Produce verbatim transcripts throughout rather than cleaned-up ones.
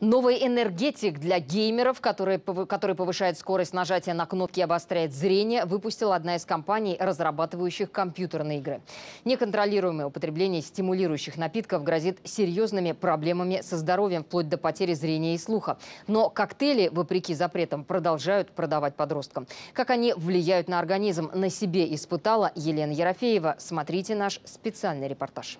Новый энергетик для геймеров, который, который повышает скорость нажатия на кнопки и обостряет зрение, выпустила одна из компаний, разрабатывающих компьютерные игры. Неконтролируемое употребление стимулирующих напитков грозит серьезными проблемами со здоровьем, вплоть до потери зрения и слуха. Но коктейли, вопреки запретам, продолжают продавать подросткам. Как они влияют на организм, на себе испытала Елена Ерофеева. Смотрите наш специальный репортаж.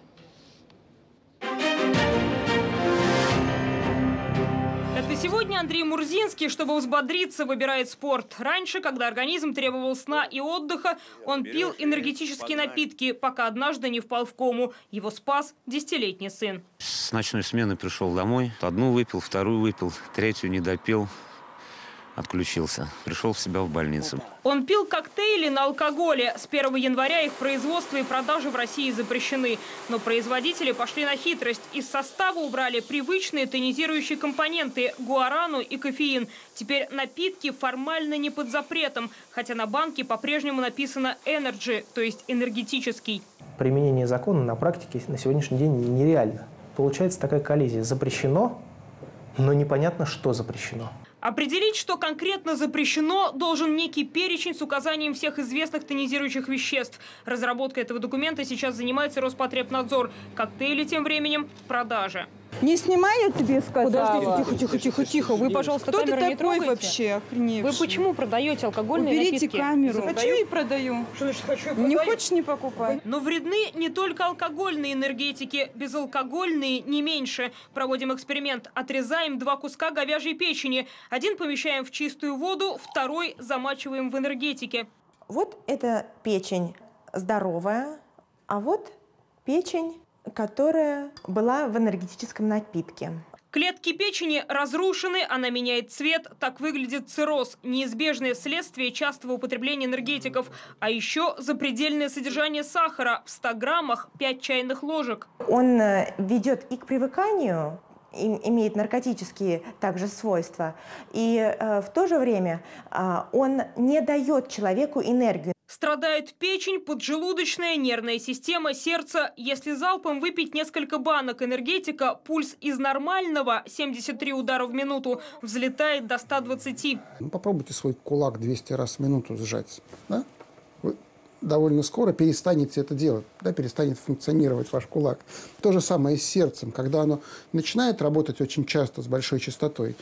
Сегодня Андрей Мурзинский, чтобы взбодриться, выбирает спорт. Раньше, когда организм требовал сна и отдыха, он пил энергетические напитки, пока однажды не впал в кому. Его спас десятилетний сын. С ночной смены пришел домой. Одну выпил, вторую выпил, третью не допил. Отключился. Пришел в себя в больницу. Он пил коктейли на алкоголе. С первого января их производство и продажи в России запрещены. Но производители пошли на хитрость. Из состава убрали привычные тонизирующие компоненты – гуарану и кофеин. Теперь напитки формально не под запретом, хотя на банке по-прежнему написано «энерджи», то есть энергетический. Применение закона на практике на сегодняшний день нереально. Получается такая коллизия. Запрещено, но непонятно, что запрещено. Определить, что конкретно запрещено, должен некий перечень с указанием всех известных тонизирующих веществ. Разработкой этого документа сейчас занимается Роспотребнадзор. Коктейли тем временем – продажи. Не снимай, я тебе сказала. Подождите, тихо, тихо, тихо, тихо. Вы, пожалуйста, кто ты такой вообще? Вы почему продаете алкогольные напитки? Уберите камеру. Хочу и продаю. Что значит хочу и продаю? Не хочешь, не покупай. Но вредны не только алкогольные энергетики. Безалкогольные не меньше. Проводим эксперимент. Отрезаем два куска говяжьей печени. Один помещаем в чистую воду, второй замачиваем в энергетике. Вот эта печень здоровая, а вот печень, которая была в энергетическом напитке. Клетки печени разрушены, она меняет цвет. Так выглядит цирроз, неизбежное следствие частого употребления энергетиков. А еще запредельное содержание сахара в ста граммах пять чайных ложек. Он ведет и к привыканию, и имеет наркотические также свойства. И э, в то же время э, он не дает человеку энергию. Страдает печень, поджелудочная, нервная система, сердце. Если залпом выпить несколько банок энергетика, пульс из нормального семьдесят три удара в минуту взлетает до ста двадцати. Ну, попробуйте свой кулак двести раз в минуту сжать. Да? Вы довольно скоро перестанете это делать, да? Перестанет функционировать ваш кулак. То же самое и с сердцем. Когда оно начинает работать очень часто с большой частотой,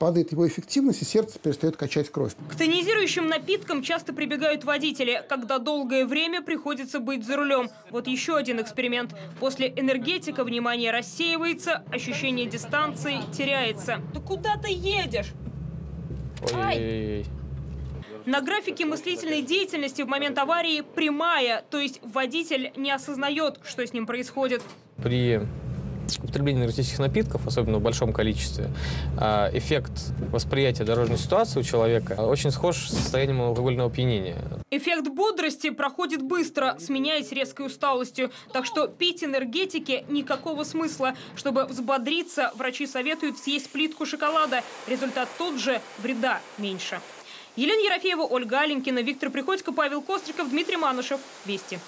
падает его эффективность, и сердце перестает качать кровь. К тонизирующим напиткам часто прибегают водители, когда долгое время приходится быть за рулем. Вот еще один эксперимент. После энергетика внимание рассеивается, ощущение дистанции теряется. Да куда ты едешь? Ой. На графике мыслительной деятельности в момент аварии прямая, то есть водитель не осознает, что с ним происходит. При употребление энергетических напитков, особенно в большом количестве, эффект восприятия дорожной ситуации у человека очень схож с состоянием алкогольного опьянения. Эффект бодрости проходит быстро, сменяясь резкой усталостью. Так что пить энергетики никакого смысла. Чтобы взбодриться, врачи советуют съесть плитку шоколада. Результат тот же, вреда меньше. Елена Ерофеева, Ольга Аленькина, Виктор Приходько, Павел Костриков, Дмитрий Манышев. Вести.